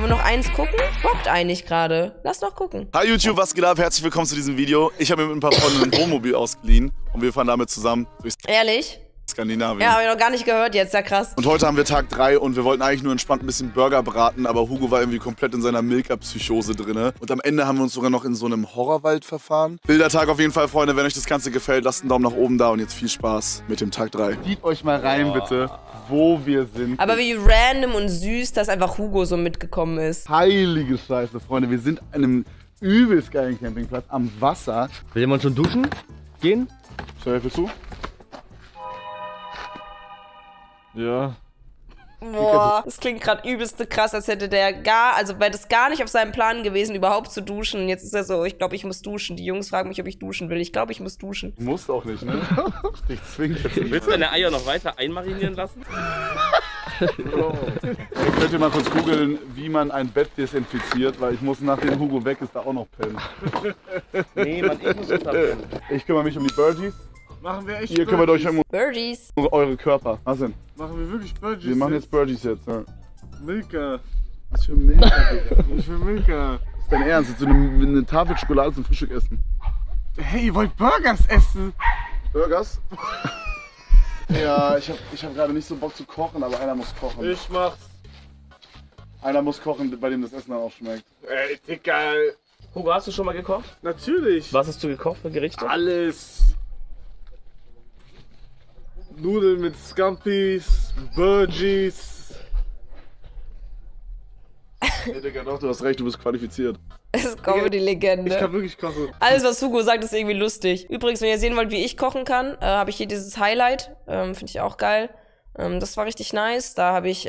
Wollen wir noch eins gucken? Bockt eigentlich gerade. Lass noch gucken. Hi YouTube, was geht ab? Herzlich willkommen zu diesem Video. Ich habe mir mit ein paar Freunden ein Wohnmobil ausgeliehen und wir fahren damit zusammen durch Ehrlich? Skandinavien. Ja, habe ich noch gar nicht gehört jetzt, ja krass. Und heute haben wir Tag 3 und wir wollten eigentlich nur entspannt ein bisschen Burger braten, aber Hugo war irgendwie komplett in seiner Milka-Psychose drinne. Und am Ende haben wir uns sogar noch in so einem Horrorwald verfahren. Wilder Tag auf jeden Fall, Freunde. Wenn euch das Ganze gefällt, lasst einen Daumen nach oben da und jetzt viel Spaß mit dem Tag 3. Sieht euch mal rein, bitte, wo wir sind. Aber wie random und süß, dass einfach Hugo so mitgekommen ist. Heilige Scheiße, Freunde. Wir sind an einem übelst geilen Campingplatz am Wasser. Will jemand schon duschen gehen? Hilfst du? Ja. Boah, das klingt gerade übelste krass, als hätte der wäre das gar nicht auf seinem Plan gewesen, überhaupt zu duschen. Und jetzt ist er so, ich glaube, ich muss duschen. Die Jungs fragen mich, ob ich duschen will. Ich glaube, ich muss duschen. Musst auch nicht, ne? Dich zwingt jetzt nicht. Willst du deine Eier noch weiter einmarinieren lassen? Oh. Könnt ihr mal kurz googeln, wie man ein Bett desinfiziert, weil ich muss, nachdem Hugo weg ist, da auch noch pennen. Nee, Mann, ich muss pennen. Ich kümmere mich um die Birdies. Machen wir echt Birdies. Eure Körper. Was denn? Machen wir wirklich Birdies? Wir machen jetzt Birdies jetzt. Ja. Milka. Was für Milka, Digga. Was für Milka. Das ist dein Ernst? Jetzt so eine Tafel Schokolade zum Frühstück essen. Hey, ihr wollt Burgers essen? Burgers? Ja, ich hab gerade nicht so Bock zu kochen, aber einer muss kochen. Ich mach's. Einer muss kochen, bei dem das Essen dann auch schmeckt. Ey, Digga. Hugo, hast du schon mal gekocht? Natürlich. Was hast du gekocht für Gerichte? Alles. Nudeln mit Scampis, Burgies. Hey Digga, doch, du hast recht, du bist qualifiziert. Es ist Comedy-Legende. Ich kann wirklich kochen. Alles, was Hugo sagt, ist irgendwie lustig. Übrigens, wenn ihr sehen wollt, wie ich kochen kann, habe ich hier dieses Highlight. Finde ich auch geil. Das war richtig nice. Da habe ich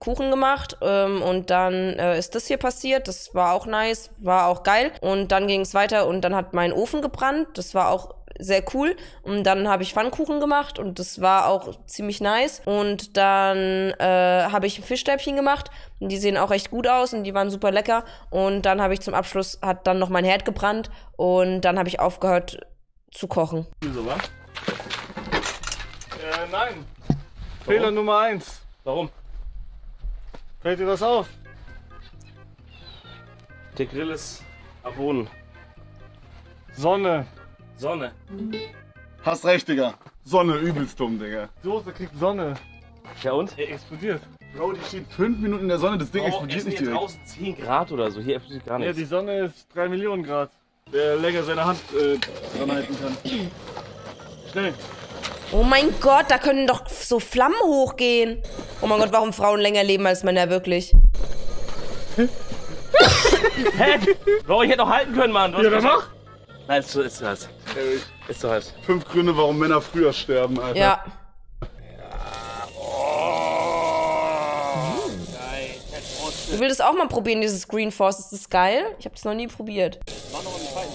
Kuchen gemacht und dann ist das hier passiert. Das war auch nice, war auch geil. Und dann ging es weiter und dann hat mein Ofen gebrannt. Das war auch sehr cool. Und dann habe ich Pfannkuchen gemacht und das war auch ziemlich nice. Und dann habe ich Fischstäbchen gemacht. Und die sehen auch echt gut aus und die waren super lecker. Und dann habe ich zum Abschluss, hat dann noch mein Herd gebrannt und dann habe ich aufgehört zu kochen. Wieso, was? Nein. Warum? Fehler Nummer 1. Warum? Fällt dir das auf? Der Grill ist am Boden. Sonne. Hast recht, Digga. Sonne, übelst dumm, Digga. Die Soße kriegt Sonne. Ja und? Er explodiert. Bro, die steht 5 Minuten in der Sonne, das Ding explodiert nicht direkt. Draußen 10 Grad oder so, hier explodiert gar nichts. Ja, die Sonne ist 3 Millionen Grad. Der länger seine Hand dran halten kann. Schnell. Oh mein Gott, da können doch so Flammen hochgehen. Oh mein Gott, warum Frauen länger leben als Männer wirklich? Hä? Bro, ich hätte doch halten können, Mann. Ja, dann mach. Nein, ist so heiß. Ist so heiß. 5 Gründe, warum Männer früher sterben, Alter. Ja. Oh. Geil. Ich will das auch mal probieren, dieses Green Force. Ist das geil? Ich habe das noch nie probiert. War noch nicht fein.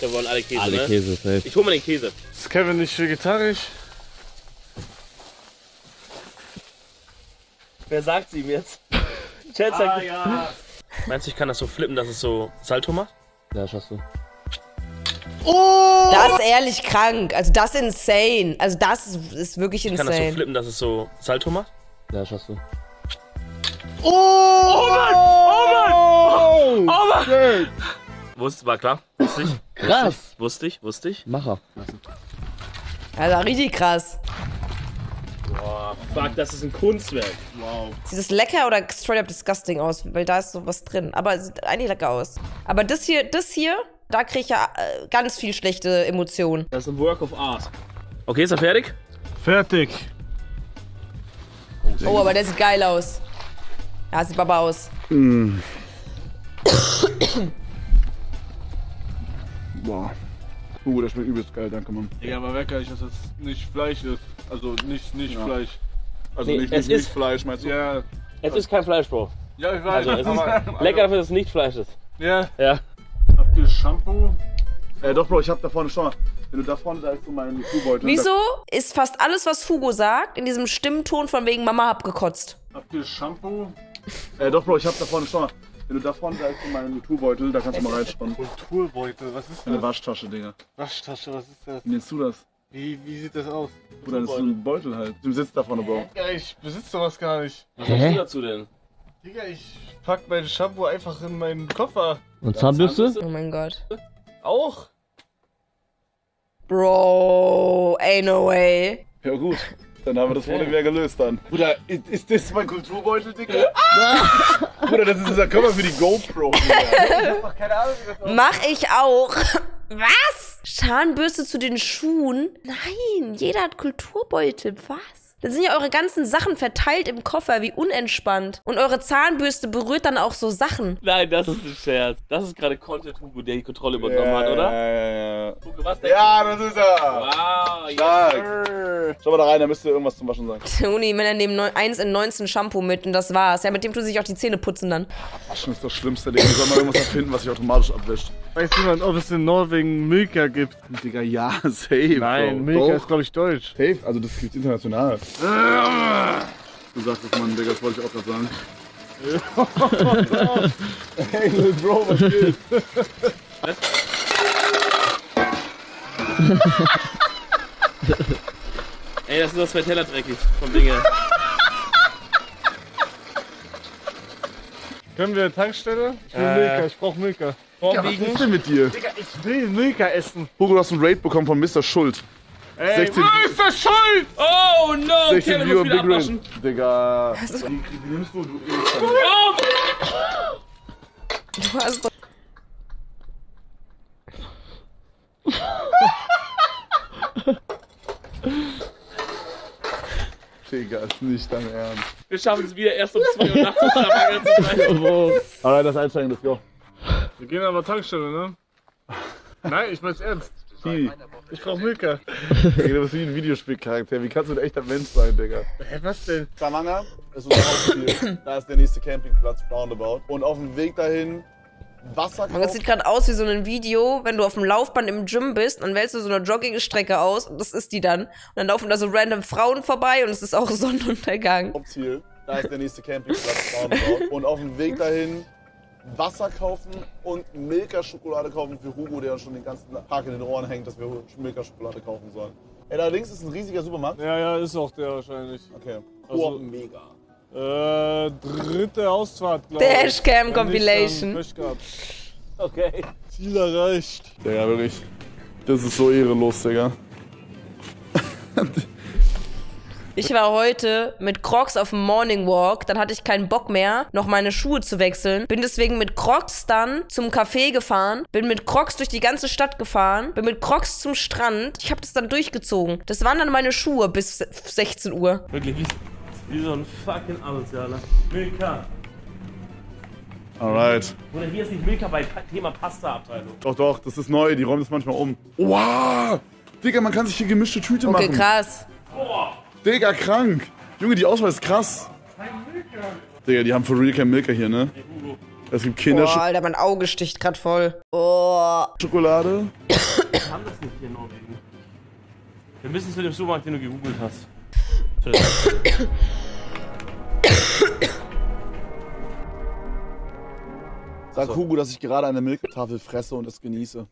Da wollen alle Käse, ne? Käse, safe. Ich hol mal den Käse. Ist Kevin nicht vegetarisch? Wer sagt ihm jetzt? Chat sagt ja. Meinst du, ich kann das so flippen, dass es so Salto macht? Ja, schaffst du. Oh! Das ist ehrlich krank. Also das ist insane. Also das ist wirklich insane. Ich kann das so flippen, dass es so Salto macht? Ja, schaffst du. Oh! Oh Mann! Oh Mann! Oh Mann! Oh Mann! War klar. Wusste ich. Krass. Wusste ich. Macher. Also richtig krass. Boah, fuck, das ist ein Kunstwerk. Wow. Sieht das lecker oder straight up disgusting aus? Weil da ist sowas drin. Aber es sieht eigentlich lecker aus. Aber das hier, da kriege ich ja ganz viel schlechte Emotionen. Das ist ein Work of Art. Okay, ist er fertig? Fertig. Oh, aber der sieht geil aus. Ja, sieht Baba aus. Mm. Boah. Das schmeckt übelst geil, danke Mann. Ja, aber wecker ich, dass das nicht Fleisch ist. Also nicht ja. Fleisch. Also nee, nicht Fleisch, meinst du? Ja. Es ist kein Fleisch, Bro. Ja, ich weiß. Also, lecker dafür, dass es nicht Fleisch ist. Ja. Ja. Habt ihr Shampoo? Doch, Bro, ich hab da vorne schon mal. Wenn du da vorne, da ist so mein Schuhbeutel. Wieso ist fast alles, was Hugo sagt, in diesem Stimmton von wegen Mama hab gekotzt? Habt ihr Shampoo? Doch, Bro, ich hab da vorne schon mal. Wenn du da vorne sagst, in meinen Kulturbeutel, da kannst du mal reinspannen. Kulturbeutel? Was ist das? Eine Waschtasche, Digga. Waschtasche, was ist das? Wie nennst du das? Wie sieht das aus? Oder das ist ein Beutel halt. Du sitzt da vorne, Bro. Ja, ich besitze sowas gar nicht. Was hast du dazu denn? Digga, ich pack mein Shampoo einfach in meinen Koffer. Und Zahnbürste? Oh mein Gott. Auch? Bro, ain't no way. Ja gut, dann haben wir das Problem ja gelöst dann. Bruder, ist das mein Kulturbeutel, Digga? Ah! Bruder, das ist unser Cover für die GoPro, Digga. Ich hab keine Ahnung, wie das aussieht. Mach ich auch. Was? Zahnbürste zu den Schuhen? Nein, jeder hat Kulturbeutel, was? Da sind ja eure ganzen Sachen verteilt im Koffer, wie unentspannt. Und eure Zahnbürste berührt dann auch so Sachen. Nein, das ist ein Scherz. Das ist gerade Content Hugo, der die Kontrolle übernommen hat, oder? Ja. Hugo, was denn? Ja, das ist er. Wow, stark. Schau mal da rein, da müsste irgendwas zum Waschen sein. Toni, Männer nehmen 1 in 19 Shampoo mit und das war's. Ja, mit dem tun sich auch die Zähne putzen dann. Waschen ist das Schlimmste, Digga. Wir sollen mal irgendwas erfinden, was sich automatisch abwischt. Weiß jemand, ob es in Norwegen Milka gibt? Digga, ja, safe. Nein, Milka ist, glaube ich, deutsch. Safe? Also das gibt's international. Du sagst es, Mann, Digga, das wollte ich auch gerade sagen. Hey, Bro, was geht? Ey, das sind das zwei Teller dreckig vom Ding her. Können wir Tankstelle? Ich will Milka, ich brauch Milka. Digga, was ist denn mit dir? Digga, ich will Milka essen. Hugo, du hast einen Raid bekommen von Mr. Schuld. Ey, Mr. Schuld! Oh no, Kevin muss wieder abwaschen. Digga. Die nimmst du, du Du hast doch... Digga, ist nicht dein Ernst. Wir schaffen es wieder erst um 2 Uhr nachts. Alright, das Einsteigen, let's go. Wir gehen aber Tankstelle, ne? Nein, ich mein's ernst. Ich brauch Milka. Ey, du bist wie ein Videospielcharakter. Wie kannst du ein echter Mensch sein, Digga? Hä, was denn? Stavanger ist unser Hauptziel. Da ist der nächste Campingplatz, roundabout. Und auf dem Weg dahin Wasser kaufen. Das sieht gerade aus wie so ein Video, wenn du auf dem Laufband im Gym bist, dann wählst du so eine Joggingstrecke aus und das ist die dann. Und dann laufen da so random Frauen vorbei und es ist auch Sonnenuntergang. Hauptziel, da ist der nächste Campingplatz, roundabout. Und auf dem Weg dahin Wasser kaufen und Milka-Schokolade kaufen für Hugo, der uns schon den ganzen Tag in den Ohren hängt, dass wir Milka-Schokolade kaufen sollen. Ey, da links ist ein riesiger Supermarkt. Ja, ist auch der wahrscheinlich. Okay. Also, oh, mega. Dritte Ausfahrt, glaube ich. Dashcam Compilation. Okay. Ziel erreicht. Digga, wirklich. Das ist so ehrenlos, Digga. Ich war heute mit Crocs auf dem Morning Walk, dann hatte ich keinen Bock mehr, noch meine Schuhe zu wechseln. Bin deswegen mit Crocs dann zum Café gefahren, bin mit Crocs durch die ganze Stadt gefahren, bin mit Crocs zum Strand. Ich habe das dann durchgezogen. Das waren dann meine Schuhe bis 16 Uhr. Wirklich, wie so ein fucking Asozialer. Milka. Alright. Oder hier ist nicht Milka bei Thema Pasta-Abteilung. Doch, das ist neu, die räumen das manchmal um. Wow! Digga, man kann sich hier gemischte Tüte machen. Okay, krass. Boah. Digga, krank! Junge, die Auswahl ist krass! Kein Milka! Digga, die haben for real kein Milka hier, ne? Hey, Hugo. Es gibt Kinder. Boah, Alter, mein Auge sticht grad voll. Oh. Schokolade? Wir haben das nicht hier in Norwegen. Wir müssen zu dem Supermarkt, den du gegoogelt hast. Sag Hugo, dass ich gerade eine Milka-Tafel fresse und es genieße.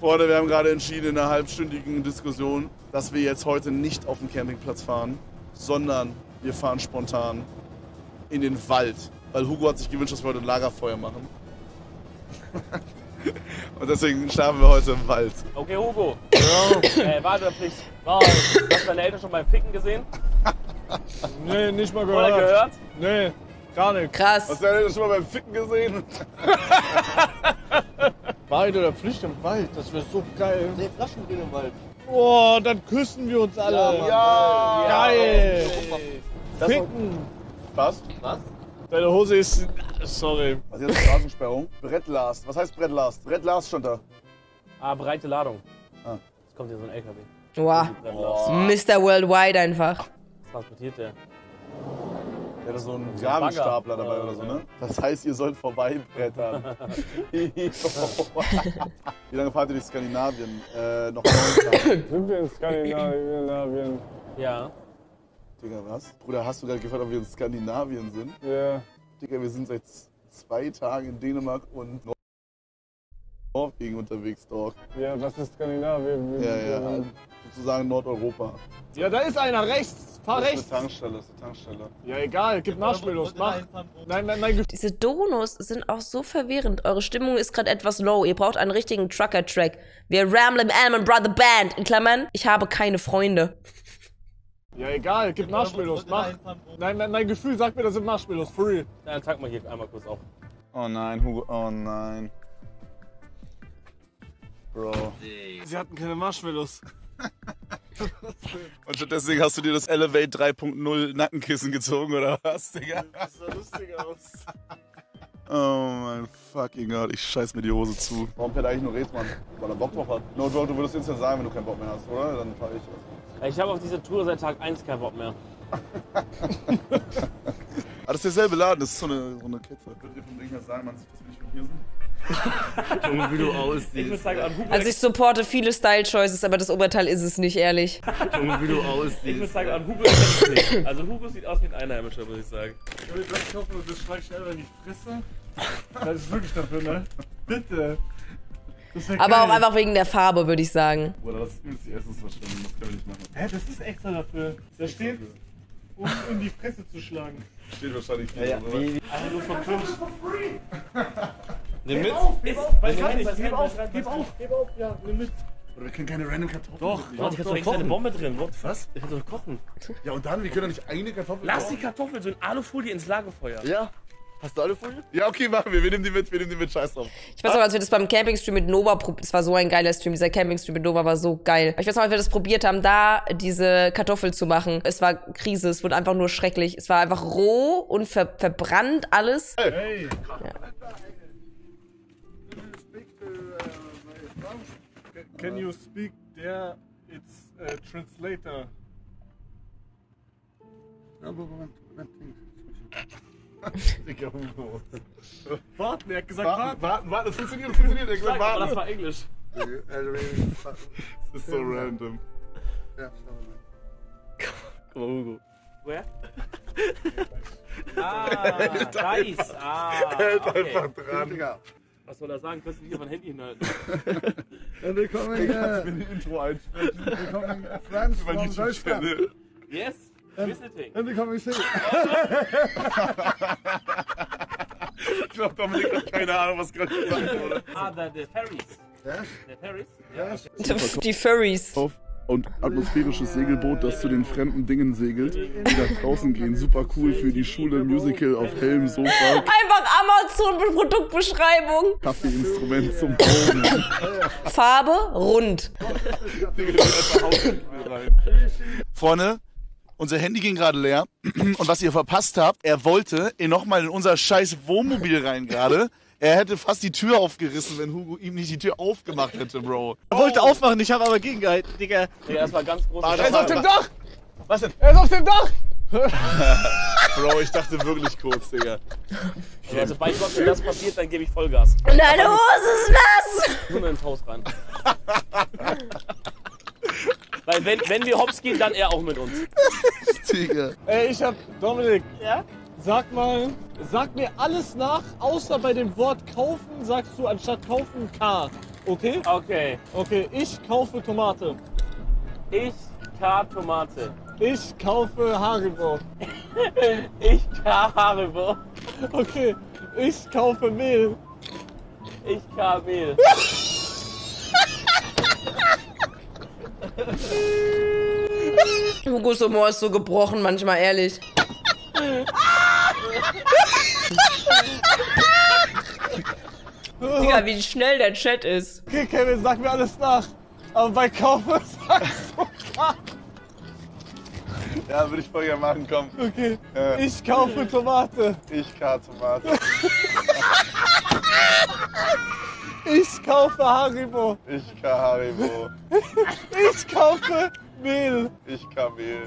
Freunde, wir haben gerade entschieden in einer halbstündigen Diskussion, dass wir jetzt heute nicht auf den Campingplatz fahren, sondern wir fahren spontan in den Wald. Weil Hugo hat sich gewünscht, dass wir heute ein Lagerfeuer machen. Und deswegen schlafen wir heute im Wald. Okay, Hugo. Warte, Pflicht. Hast deine Eltern schon beim Ficken gesehen? Nee, nicht mal gehört. Oder gehört? Nee, gar nicht. Krass. Hast du deine Eltern schon mal beim Ficken gesehen? Wald oder Pflicht im Wald, das wäre so geil. Nee, Flaschen gehen im Wald. Oh, dann küssen wir uns alle. Ja, Mann. Ja. Geil. Ja. Ficken. Was? Was? Deine Hose ist... Sorry. Was ist das? Straßensperrung? Brettlast. Was heißt Brettlast? Brettlast stand da. Ah, breite Ladung. Ah. Jetzt kommt hier so ein LKW. Wow. Oh. Mr. Worldwide einfach. Was transportiert der? Der hat so einen Gabelstapler dabei oder so, ne? Das heißt, ihr sollt vorbeibrettern. Wie lange fahrt ihr durch Skandinavien? Noch 9 Tage. Sind wir in Skandinavien? Ja. Digga, was? Bruder, hast du gerade gefragt, ob wir in Skandinavien sind? Ja. Yeah. Digga, wir sind seit 2 Tagen in Dänemark und Norwegen unterwegs, doch. Ja, was ist Skandinavien? Ja, ja. sozusagen Nordeuropa. Ja, da ist einer, rechts, fahr rechts. Ist eine Tankstelle, ist eine Tankstelle. Ja, egal, gib Marshmallows, mach. Nein, nein, nein. Diese Donuts sind auch so verwirrend. Eure Stimmung ist gerade etwas low. Ihr braucht einen richtigen Trucker-Track. Wir Ramblin' Almond Brother Band, in Klammern, ich habe keine Freunde. Ja, egal, gib Marshmallows, mach. Nein, nein, nein, Gefühl sagt mir, das sind Marshmallows, free. Ja, dann tag mal hier einmal kurz auf. Oh nein, Hugo, oh nein. Bro. Sie hatten keine Marshmallows. Und deswegen hast du dir das Elevate 3.0 Nackenkissen gezogen, oder was, Digga? Das sah lustig aus. Oh mein fucking Gott, ich scheiß mir die Hose zu. Warum fährt eigentlich nur Reesmann? Weil er Bock drauf hat. No joke, du würdest jetzt ja sagen, wenn du keinen Bock mehr hast, oder? Dann fahr ich jetzt. Ich habe auf dieser Tour seit Tag 1 keinen Bock mehr. Ah, das ist derselbe Laden, das ist so eine Kette. Würdet ihr vom Ding her sagen, man sieht das nicht von hier sind? Wie du aussiehst. Ich sagen, also ich supporte viele Style-Choices, aber das Oberteil ist es nicht, ehrlich. Wie du aussiehst. Ich muss sagen, an Hugo ist es nicht. Also Hugo sieht aus wie ein Einheimischer, würde ich sagen. Ich hoffe, du schreibst schneller in die Fresse. Das ist wirklich dafür, ne? Bitte. Aber auch einfach wegen der Farbe, würde ich sagen. Oder das ist die erste Verstörung, das können wir nicht machen. Hä, das ist extra dafür. Da steht, um in die Fresse zu schlagen. Steht wahrscheinlich nicht, ja, oder? Alter, du verklumpst. Nimm mit. Gib auf, ja, nimm mit. Oder wir können keine random Kartoffeln. Doch, ich hab doch eine Bombe drin. Was? Ich hab doch kochen. Ja, und dann, wir können doch nicht eine Kartoffel. Lass die Kartoffel so in Alufolie ins Lagerfeuer. Ja. Hast du Alufolie? Ja, okay, machen wir. Wir nehmen die mit. Scheiß drauf. Ich weiß noch, als wir das beim Campingstream mit Nova probiert haben. Es war so ein geiler Stream. Dieser Campingstream mit Nova war so geil. Ich weiß noch, als wir das probiert haben, da diese Kartoffel zu machen. Es war Krise. Es wurde einfach nur schrecklich. Es war einfach roh und verbrannt alles. Hey! Ja. Can you speak there? It's a translator. Digga, Hugo. Warten, er hat gesagt, warten, das funktioniert, er hat gesagt, warten. Das war Englisch. Das ist so random. Ja, schau mal. Guck mal, Hugo. Where? Nice. Hält einfach dran. Digga. Was soll er sagen? Kannst du nicht auf mein Handy hinhalten? Willkommen hier. Kannst du mir ein Intro einsprechen? Willkommen in Franz vom Deutschland. Yes. Visiting. Und wir kommen nicht hin. Ich glaube, Dominik hat keine Ahnung, was gerade gesagt wurde. Ah, the Ferries. The Ferries? Ja. Die Ferries. Und atmosphärisches Segelboot, das zu den fremden Dingen segelt, die nach draußen gehen. Super cool für die Schule, Musical auf hellem Sofa. Einfach Amazon mit Produktbeschreibung. Kaffeeinstrument zum Boden. Farbe rund. Vorne. Unser Handy ging gerade leer und was ihr verpasst habt, er wollte nochmal in unser scheiß Wohnmobil rein gerade. Er hätte fast die Tür aufgerissen, wenn Hugo ihm nicht die Tür aufgemacht hätte, Bro. Er wollte aufmachen, ich habe aber gegengehalten, Digga. Digga, das war ganz groß. Er ist auf dem Dach! Was denn? Er ist auf dem Dach! Bro, ich dachte wirklich kurz, Digga. Also bei Gott, wenn das passiert, dann gebe ich Vollgas. Und deine Hose ist nass! Nur ins Haus rein. Weil wenn wir hops gehen, dann er auch mit uns. Digga. Ey, ich hab... Dominik. Ja? Sag mir alles nach, außer bei dem Wort kaufen sagst du anstatt kaufen K. Okay? Okay. Okay, ich kaufe Tomate. Ich K Tomate. Ich kaufe Haribo. Ich K Haribo. Okay, ich kaufe Mehl. Ich K Mehl. Hugos Humor ist so gebrochen, manchmal ehrlich. Digga, wie schnell der Chat ist. Okay, Kevin, sag mir alles nach. Aber bei Kaufen sagst du nach. Ja, würde ich voll gerne machen, komm. Okay. Ich kaufe Tomate. Ich kaufe Tomate. Ich kaufe Haribo. Ich kaufe Haribo. Ich kaufe Mehl. Ich kaufe Mehl.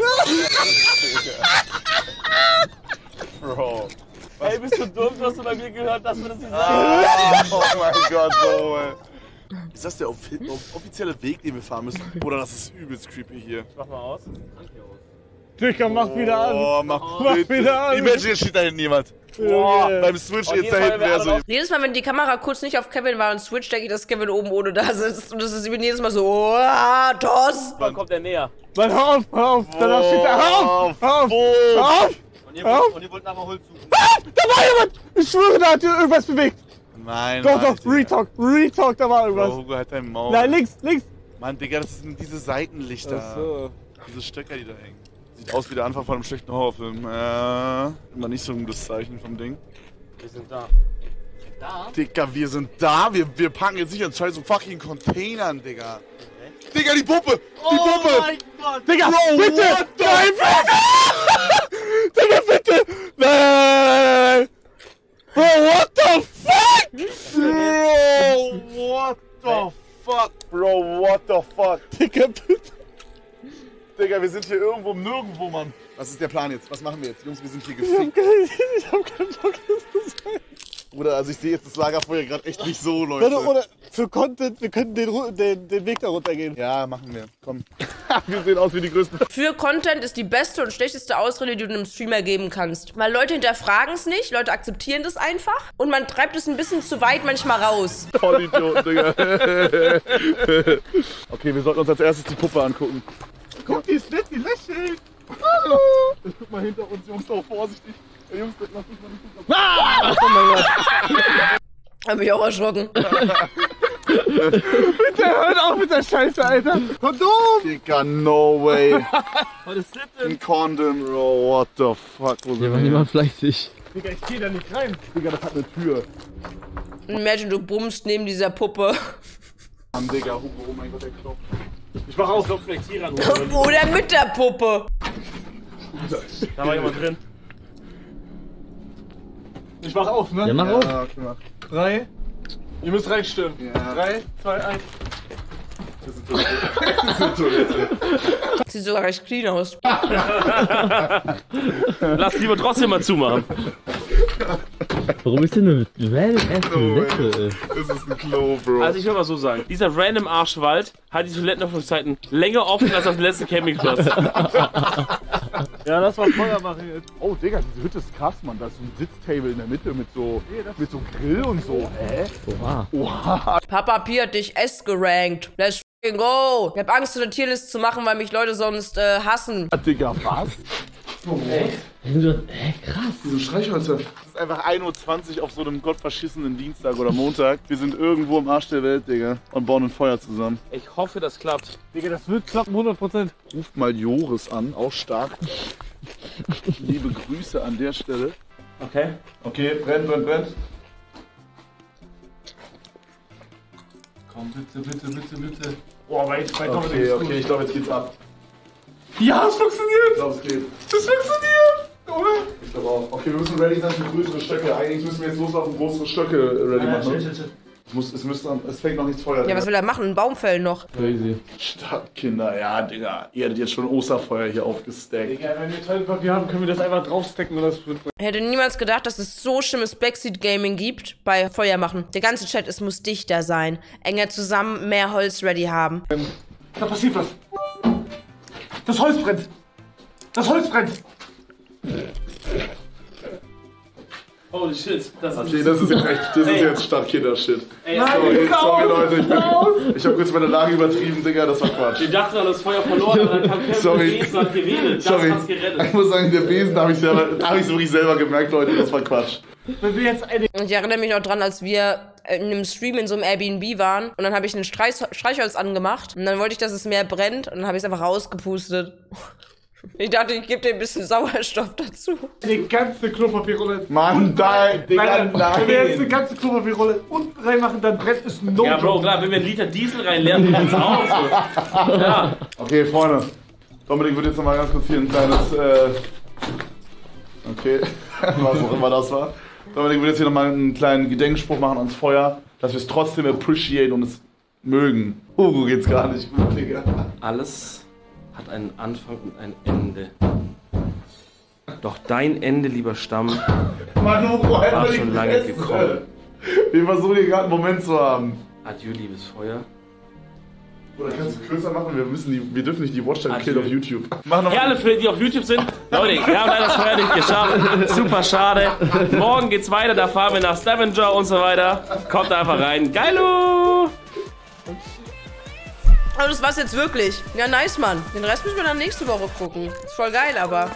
Bro. Was? Ey, bist du dumm, dass du bei mir gehört hast, dass wir das nicht sagen? Oh mein Gott, Bro. Ist das der offizielle Weg, den wir fahren müssen? Oder das ist übelst creepy hier. Mach mal aus. Digga, mach wieder an! Oh, mach wieder an! Imagine, jetzt steht da hinten niemand. Oh, beim Switch jetzt da hinten wäre so. Jedes Mal, wenn die Kamera kurz nicht auf Kevin war und Switch, denke ich, dass Kevin oben ohne da sitzt. Und das ist jedes Mal so, Toss! Wann kommt er näher? Mann, hör auf! Danach steht er, hör auf! Und ihr wollt nach Holz suchen. Ah, da war jemand! Ich schwöre, da hat ihr irgendwas bewegt! Nein, Doch, Retalk, da war irgendwas. Hugo hat dein Maul. Nein, links! Mann, Digga, das sind diese Seitenlichter. Ach so. Diese Stöcker, die da hängen. Sieht aus wie der Anfang von einem schlechten Horrorfilm. Immer nicht so ein gutes Zeichen vom Ding. Wir sind da. Digga, wir sind da. Wir packen jetzt nicht an zwei so fucking Containern, Digga. Okay. Digga, die Puppe! Die Puppe! Oh mein Gott! Digga, Bro, bitte! Nein, bitte! Digga, bitte! Nein! Bro, what the fuck? Bro, what the fuck? Bro, what the fuck? Digga, bitte! Digga, wir sind hier irgendwo nirgendwo, Mann. Was ist der Plan jetzt? Was machen wir jetzt? Jungs, wir sind hier gefickt. Ich hab keinen Bock, das zu sein. Bruder, also ich sehe jetzt das Lagerfeuer gerade echt nicht so, Leute. Oder für Content, wir können den Weg da runter gehen. Ja, machen wir. Komm. Wir sehen aus wie die Größten. Für Content ist die beste und schlechteste Ausrede, die du einem Streamer geben kannst. Weil Leute hinterfragen es nicht, Leute akzeptieren das einfach. Und man treibt es ein bisschen zu weit manchmal raus. Voll Idioten, Digga. Okay, wir sollten uns als erstes die Puppe angucken. Guck, die ist nett, die lächelt. Hallo. Guck mal hinter uns, Jungs, auch vorsichtig. Jungs, das macht nicht mal nicht gut. Ah! Oh mein Gott. Hab mich auch erschrocken. Bitte hört auf mit der Scheiße, Alter. Kondom. Digga, no way. Was ist das denn? Ein Kondom, bro. What the fuck? Hier war niemand fleißig. Digga, ich geh da nicht rein. Digga, das hat eine Tür. Imagine, du bummst neben dieser Puppe. Mann, Digga, Hugo, oh mein Gott, der Knopf. Ich mach aus, ob vielleicht hier ran. Oder mit der Puppe. Da war jemand drin. Ich mach auf, ne? Ja, mach auf. Ja, okay, mach. 3. Ihr müsst reinstimmen. Ja. 3, 2, 1. Das ist eine Toilette. Sieht sogar recht clean aus. Lass lieber trotzdem mal zumachen. Warum ist denn eine Toilette? Das ist ein Klo, Bro. Also ich will mal so sagen, dieser random Arschwald hat die Toilettenöffnungszeiten länger offen als auf dem letzten Campingplatz. Ja, das war Feuerwache jetzt. Oh, Digga, diese Hütte ist krass, Mann. Da ist so ein Sitztable in der Mitte mit so Grill und so. Hä? Oha. Oha. Papa Pi hat dich S gerankt. Let's f***ing go. Ich hab Angst, eine Tierlist zu machen, weil mich Leute sonst hassen. Digga, was? Hey, krass. Diese Streichhölzer. Es ist einfach 1:20 Uhr auf so einem gottverschissenen Dienstag oder Montag. Wir sind irgendwo im Arsch der Welt, Digga. Und bauen ein Feuer zusammen. Ich hoffe, das klappt. Digga, das wird klappen, 100%. Ruft mal Joris an, auch stark. Liebe Grüße an der Stelle. Okay. Okay, brennt. Komm, bitte. Oh, aber jetzt kommt es nicht. Okay, ich glaube, jetzt geht's ab. Ja, es funktioniert! Ich glaube, es geht. Es funktioniert! Oder? Ich glaube auch. Okay, wir müssen ready sein für größere Stöcke. Eigentlich müssen wir jetzt loslaufen, größere Stöcke ready machen. Es fängt noch nichts Feuer. Ja, was will er machen? Ein Baum fällt noch. Crazy. Stark, Kinder. Ja, Digga. Ihr hättet jetzt schon Osterfeuer hier aufgesteckt. Digga, wenn wir Toilettenpapier haben, können wir das einfach draufstecken und das wird. Ich hätte niemals gedacht, dass es so schlimmes Backseat-Gaming gibt bei Feuer machen. Der ganze Chat, es muss dichter sein. Enger zusammen, mehr Holz ready haben. Da passiert was. Das Holz brennt! Das Holz brennt! Holy shit, das ist jetzt stark Kindershit. Ey, sorry Leute, ich hab kurz meine Lage übertrieben, Digga, das war Quatsch. Wir dachten, das Feuer verloren, und dann kam Kevin Besen und hat geredet, das hat's gerettet. Ich muss sagen, der Besen, da hab ich's wirklich selber gemerkt, Leute, das war Quatsch. Ich erinnere mich noch dran, als wir in einem Stream in so einem Airbnb waren und dann habe ich ein Streichholz angemacht und dann wollte ich, dass es mehr brennt und dann habe ich es einfach rausgepustet. Ich dachte, ich gebe dir ein bisschen Sauerstoff dazu. Die ganze Klopapierrolle. Mann, nein. Wenn wir jetzt die ganze Klopapierrolle unten reinmachen, dann brennt es no. Ja, Bro, klar, wenn wir einen Liter Diesel reinleeren, brennt es auch so. Ja. Okay, Freunde. Dominik wird jetzt nochmal ganz kurz hier ein kleines... Okay, was auch immer das war. Dominik will jetzt hier nochmal einen kleinen Gedenkspruch machen ans Feuer, dass wir es trotzdem appreciate und es mögen. Hugo geht's gar nicht gut, Digga. Alles hat einen Anfang und ein Ende. Doch dein Ende, lieber Stamm, war schon lange gekommen. Wir versuchen hier gerade einen Moment zu haben. Adieu, liebes Feuer. Oder kannst du größer machen? Wir dürfen nicht die Watchtime-Kill auf YouTube. Ja, alle für die auf YouTube sind. Leute, wir haben leider das Feuer nicht geschafft. Super schade. Morgen geht's weiter, da fahren wir nach Stavanger und so weiter. Kommt da einfach rein. Geilo! Also das war's jetzt wirklich. Ja, nice, Mann. Den Rest müssen wir dann nächste Woche gucken. Ist voll geil, aber...